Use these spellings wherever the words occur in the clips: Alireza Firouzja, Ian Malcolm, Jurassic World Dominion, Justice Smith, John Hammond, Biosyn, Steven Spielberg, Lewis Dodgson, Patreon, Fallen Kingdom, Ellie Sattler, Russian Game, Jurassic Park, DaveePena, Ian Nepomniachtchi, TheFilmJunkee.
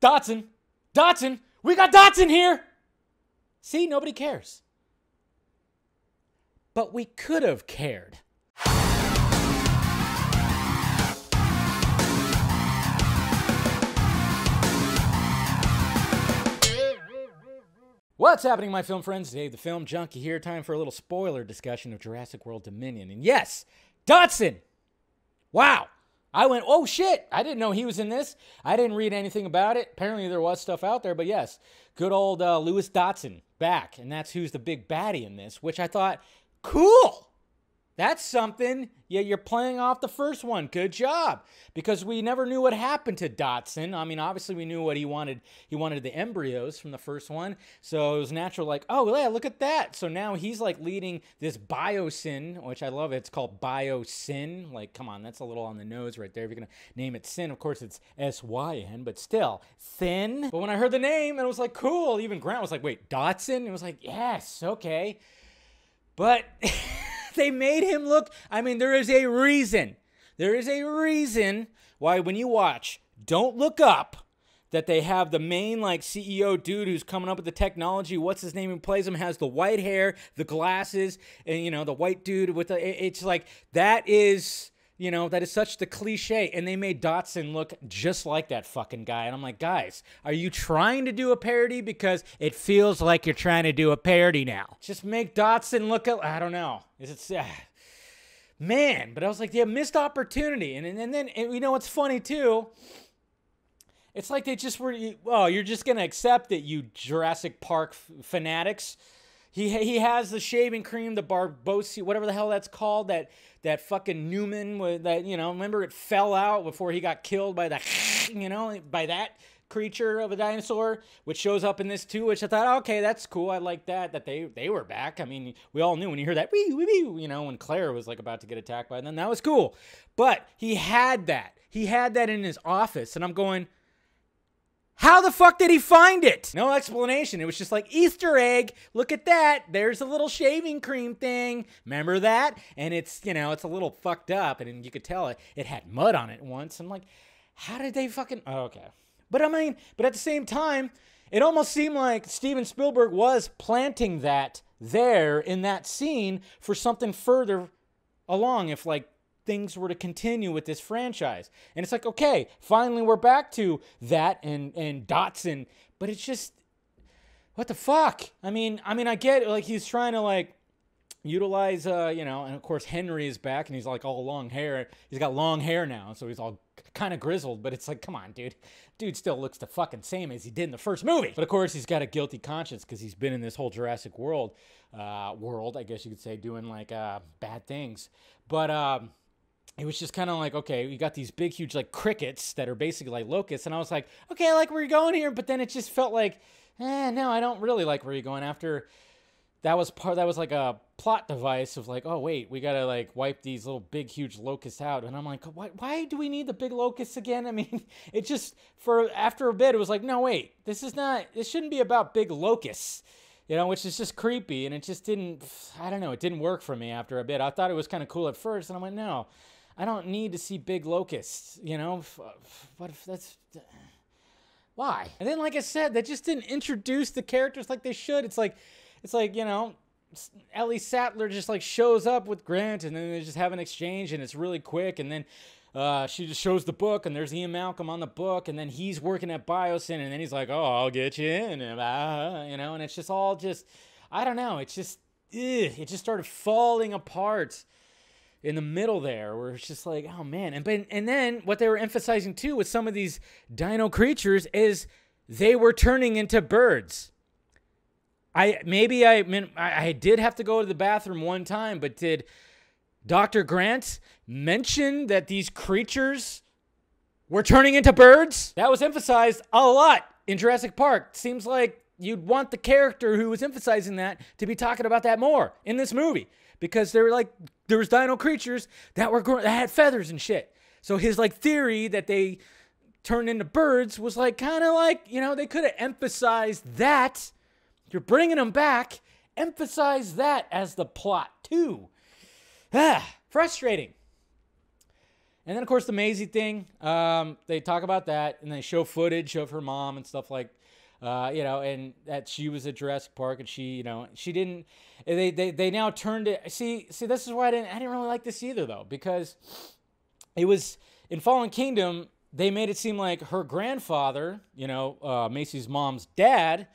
Dodson. Dodson. We got Dodson here. See, nobody cares. But we could have cared. What's happening, my film friends? Dave the Film Junkie here. Time for a little spoiler discussion of Jurassic World Dominion. And yes, Dodson! Wow! I went, oh shit! I didn't know he was in this. I didn't read anything about it. Apparently there was stuff out there, but yes, good old Lewis Dodgson back. And that's who's the big baddie in this, which I thought, cool! That's something. Yeah, you're playing off the first one. Good job. Because we never knew what happened to Dodson. I mean, obviously we knew what he wanted. He wanted the embryos from the first one. So it was natural, like, oh, yeah, look at that. So now he's, like, leading this Biosyn, which I love. It's called Biosyn. Like, come on, that's a little on the nose right there. If you're going to name it Sin, of course it's S-Y-N, but still, Sin. But when I heard the name, it was like, cool. Even Grant was like, wait, Dodson? It was like, yes, okay. But... They made him look, I mean, there is a reason why when you watch Don't Look Up, that they have the main, like, CEO dude who's coming up with the technology, what's his name, who plays him, has the white hair, the glasses, and, you know, the white dude with the, it's like, that is, you know, that is such the cliche, and they made Dodson look just like that fucking guy, and I'm like, guys, are you trying to do a parody? Because it feels like you're trying to do a parody now. Just make Dodson look, I don't know. Is it, man, but I was like, yeah, missed opportunity, and then, you know what's funny, too? It's like they just were, oh, you're just gonna accept it, you Jurassic Park fanatics. He has the shaving cream, the Barbosi, whatever the hell that's called, that fucking Newman with that, you know, remember it fell out before he got killed by the, you know, by that creature of a dinosaur, which shows up in this too, which I thought, okay, that's cool. I like that they were back. I mean, we all knew when you hear that, wee, wee, wee, you know, when Claire was like about to get attacked by them, that was cool. But he had that in his office, and I'm going, how the fuck did he find it? No explanation. It was just like, Easter egg. Look at that. There's a little shaving cream thing. Remember that? And it's, you know, it's a little fucked up. And you could tell it had mud on it once. I'm like, how did they fucking... Oh, okay. But I mean, but at the same time, it almost seemed like Steven Spielberg was planting that there in that scene for something further along, if like things were to continue with this franchise. And it's like, okay, finally we're back to that and Dodson, but it's just, what the fuck? I mean, I get it, like he's trying to like utilize, you know, and of course Henry is back and he's like all long hair. He's got long hair now, so he's all kind of grizzled, but it's like, come on, dude. Dude still looks the fucking same as he did in the first movie. But of course he's got a guilty conscience because he's been in this whole Jurassic World, I guess you could say, doing like bad things. But, it was just kind of like, okay, you got these big, huge, like, crickets that are basically like locusts. And I was like, okay, I like where you're going here. But then it just felt like, no, I don't really like where you're going after. That was like a plot device of like, oh, wait, we got to like wipe these little big, huge locusts out. And I'm like, why do we need the big locusts again? I mean, it just, for after a bit, it was like, no, wait, this shouldn't be about big locusts. You know, which is just creepy. And it just didn't, I don't know, it didn't work for me after a bit. I thought it was kind of cool at first. And I went, no. I don't need to see big locusts, you know? What if that's... Why? And then, like I said, they just didn't introduce the characters like they should. It's like, you know, Ellie Sattler just, like, shows up with Grant, and then they just have an exchange, and it's really quick, and then... she just shows the book, and there's Ian Malcolm on the book, and then he's working at Biosyn, and then he's like, oh, I'll get you in, you know? And it's just all just... I don't know. It's just... Ugh, it just started falling apart in the middle there, where it's just like, oh man. And then what they were emphasizing too with some of these dino creatures is they were turning into birds. I did have to go to the bathroom one time, but did Dr. Grant mention that these creatures were turning into birds? That was emphasized a lot in Jurassic Park. Seems like you'd want the character who was emphasizing that to be talking about that more in this movie. Because they were like, there was dino creatures that had feathers and shit. So his like theory that they turned into birds was like kind of like, you know, they could have emphasized that. You're bringing them back. Emphasize that as the plot too. Ah, frustrating. And then, of course, the Maisie thing, they talk about that, and they show footage of her mom and stuff like, you know, and that she was at Jurassic Park, and she, you know, she didn't, they now turned it, see, this is why I didn't really like this either, though, because it was, in Fallen Kingdom, they made it seem like her grandfather, you know, Maisie's mom's dad,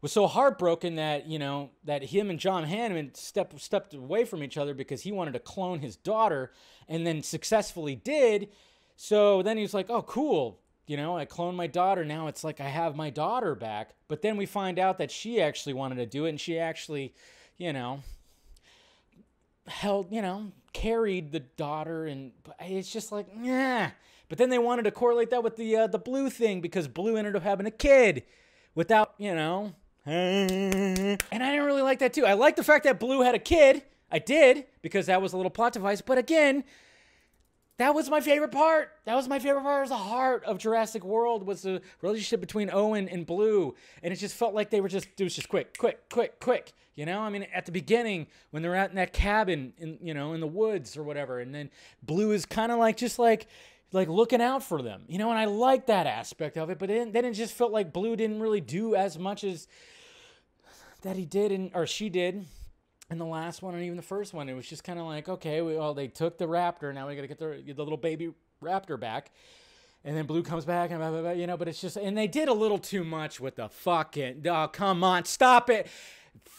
was so heartbroken that, you know, that him and John Hammond stepped away from each other because he wanted to clone his daughter, and then successfully did. So then he was like, oh, cool, you know, I cloned my daughter. Now it's like I have my daughter back. But then we find out that she actually wanted to do it, and she actually, you know, held, you know, carried the daughter, and it's just like, yeah. But then they wanted to correlate that with the Blue thing, because Blue ended up having a kid without, you know. And I didn't really like that, too. I liked the fact that Blue had a kid. I did, because that was a little plot device. But again, that was my favorite part. That was my favorite part. It was the heart of Jurassic World, was the relationship between Owen and Blue. And it just felt like they were just, it was just quick, quick, quick, quick. You know, I mean, at the beginning, when they're out in that cabin, in, you know, in the woods or whatever. And then Blue is kind of like, just like looking out for them, you know, and I like that aspect of it, but then it just felt like Blue didn't really do as much as that he did, or she did in the last one, and even the first one. It was just kind of like, okay, well, they took the raptor, now we got to get the little baby raptor back, and then Blue comes back, and blah, blah, blah, you know, but it's just, and they did a little too much with the fucking, oh, come on, stop it. I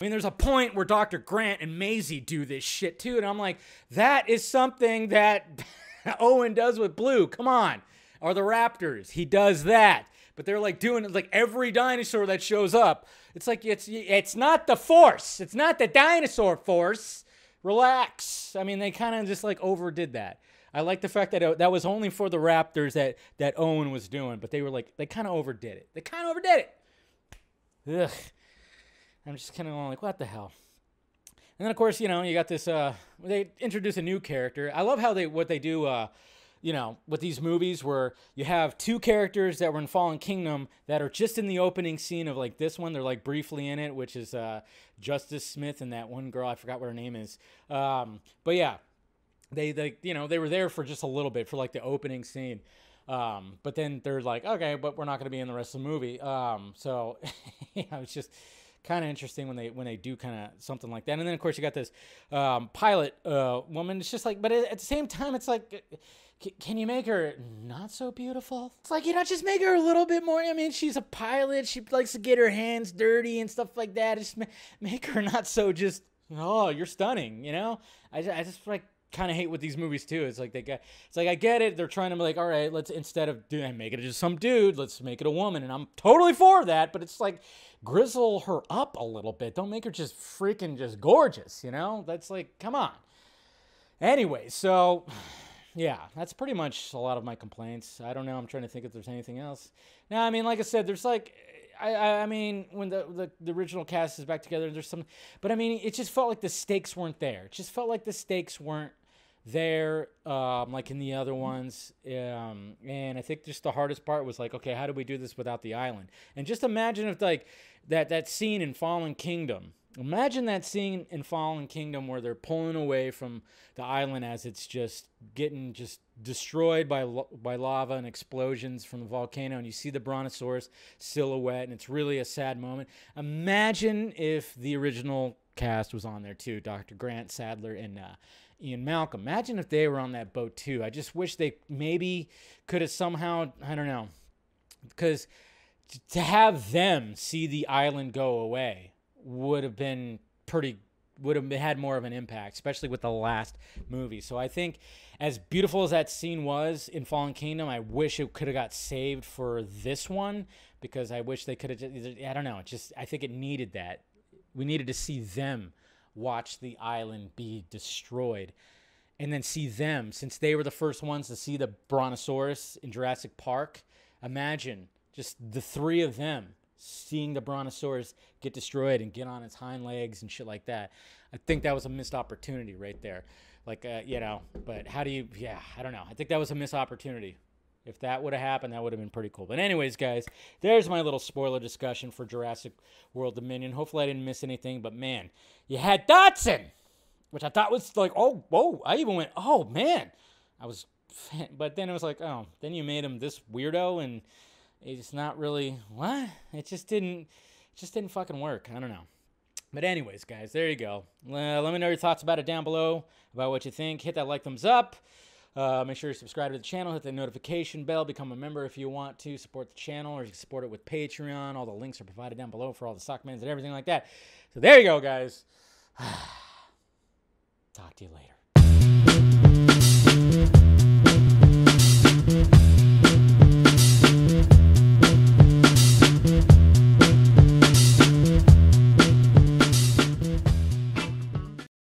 mean, there's a point where Dr. Grant and Maisie do this shit, too, and I'm like, that is something that Owen does with Blue, come on. Or the raptors, he does that. But they're like doing it like every dinosaur that shows up. It's like, it's not the force. It's not the dinosaur force. Relax. I mean, they kind of just like overdid that. I like the fact that that was only for the raptors that Owen was doing. But they were like, they kind of overdid it. They kind of overdid it. Ugh. I'm just kind of like, what the hell? And then, of course, you know, you got this, they introduce a new character. I love how what they do, you know, with these movies where you have two characters that were in Fallen Kingdom that are just in the opening scene of, like, this one. They're, like, briefly in it, which is Justice Smith and that one girl. I forgot what her name is. But, yeah, they, you know, they were there for just a little bit for, like, the opening scene. But then they're like, okay, but we're not going to be in the rest of the movie. So, you know, it's just kind of interesting when they do kind of something like that. And then, of course, you got this pilot woman. It's just like, but at the same time, it's like, can you make her not so beautiful? It's like, you know, just make her a little bit more. I mean, she's a pilot. She likes to get her hands dirty and stuff like that. Just make her not so just, oh, you're stunning, you know? I just like kind of hate with these movies, too. It's like it's like, I get it. They're trying to be like, all right, let's, instead of make it just some dude, let's make it a woman. And I'm totally for that, but it's like, grizzle her up a little bit. Don't make her just freaking just gorgeous, you know? That's like, come on. Anyway, so, yeah, that's pretty much a lot of my complaints. I don't know. I'm trying to think if there's anything else. Now, I mean, like I said, there's like, I mean, when the original cast is back together, there's some, but I mean, it just felt like the stakes weren't there. It just felt like the stakes weren't there, like in the other ones, and I think just the hardest part was like, okay, how do we do this without the island? And just imagine if like that scene in Fallen Kingdom. Imagine that scene in Fallen Kingdom where they're pulling away from the island as it's just getting just destroyed by lava and explosions from the volcano, and you see the brontosaurus silhouette, and it's really a sad moment. Imagine if the original cast was on there too, Dr. Grant, Sadler, and Ian Malcolm. Imagine if they were on that boat too. I just wish they maybe could have somehow, I don't know, because to have them see the island go away would have had more of an impact, especially with the last movie. So I think as beautiful as that scene was in Fallen Kingdom, I wish it could have got saved for this one, because I wish they could have just, I don't know, I think it needed that. We needed to see them watch the island be destroyed, and then see them, since they were the first ones to see the brontosaurus in Jurassic Park. Imagine just the three of them seeing the brontosaurus get destroyed and get on its hind legs and shit like that. I think that was a missed opportunity right there. Like, you know, but how do you, yeah, I don't know. I think that was a missed opportunity. If that would have happened, that would have been pretty cool. But anyways, guys, there's my little spoiler discussion for Jurassic World Dominion. Hopefully I didn't miss anything, but man, you had Dodgson, which I thought was like, oh, whoa. I even went, oh, man. I was But then it was like, oh, then you made him this weirdo, and it's not really what. It just didn't fucking work. I don't know. But anyways, guys, there you go. Let me know your thoughts about it down below, about what you think. Hit that like, thumbs up. Make sure you subscribe to the channel. Hit the notification bell. Become a member if you want to. Support the channel, or you can support it with Patreon. All the links are provided down below for all the Sockmans and everything like that. So there you go, guys. Talk to you later.